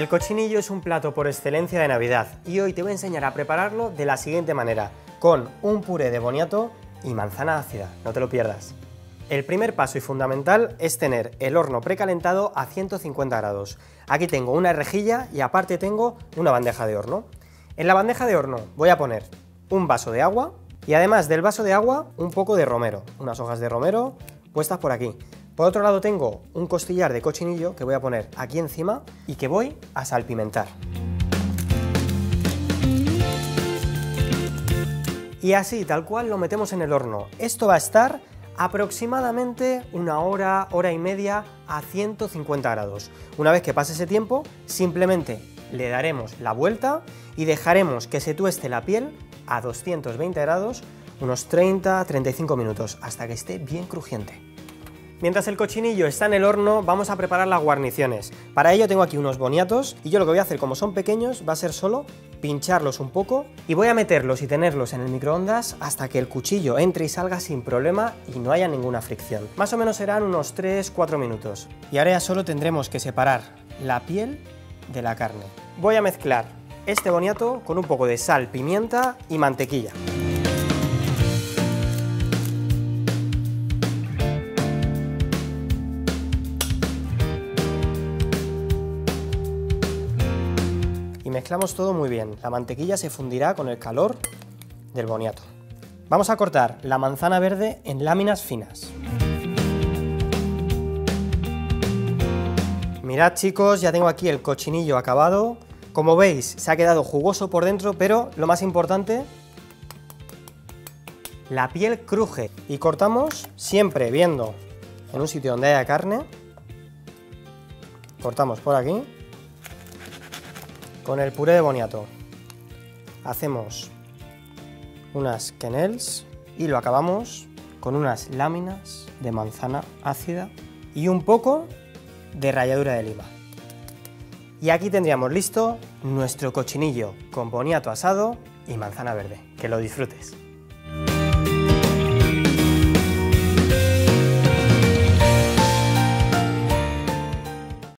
El cochinillo es un plato por excelencia de Navidad y hoy te voy a enseñar a prepararlo de la siguiente manera, con un puré de boniato y manzana ácida, no te lo pierdas. El primer paso y fundamental es tener el horno precalentado a 150 grados. Aquí tengo una rejilla y aparte tengo una bandeja de horno. En la bandeja de horno voy a poner un vaso de agua y además del vaso de agua un poco de romero, unas hojas de romero puestas por aquí. Por otro lado tengo un costillar de cochinillo que voy a poner aquí encima y que voy a salpimentar. Y así, tal cual, lo metemos en el horno. Esto va a estar aproximadamente una hora, hora y media a 150 grados. Una vez que pase ese tiempo, simplemente le daremos la vuelta y dejaremos que se tueste la piel a 220 grados unos 30-35 minutos, hasta que esté bien crujiente. Mientras el cochinillo está en el horno, vamos a preparar las guarniciones. Para ello tengo aquí unos boniatos y yo lo que voy a hacer, como son pequeños, va a ser solo pincharlos un poco y voy a meterlos y tenerlos en el microondas hasta que el cuchillo entre y salga sin problema y no haya ninguna fricción. Más o menos serán unos 3-4 minutos. Y ahora ya solo tendremos que separar la piel de la carne. Voy a mezclar este boniato con un poco de sal, pimienta y mantequilla. Mezclamos todo muy bien, la mantequilla se fundirá con el calor del boniato. Vamos a cortar la manzana verde en láminas finas. Mirad, chicos, ya tengo aquí el cochinillo acabado. Como veis, se ha quedado jugoso por dentro, pero lo más importante, la piel cruje. Y cortamos siempre viendo en un sitio donde haya carne. Cortamos por aquí. Con el puré de boniato hacemos unas quenelles y lo acabamos con unas láminas de manzana ácida y un poco de ralladura de lima. Y aquí tendríamos listo nuestro cochinillo con boniato asado y manzana verde. Que lo disfrutes.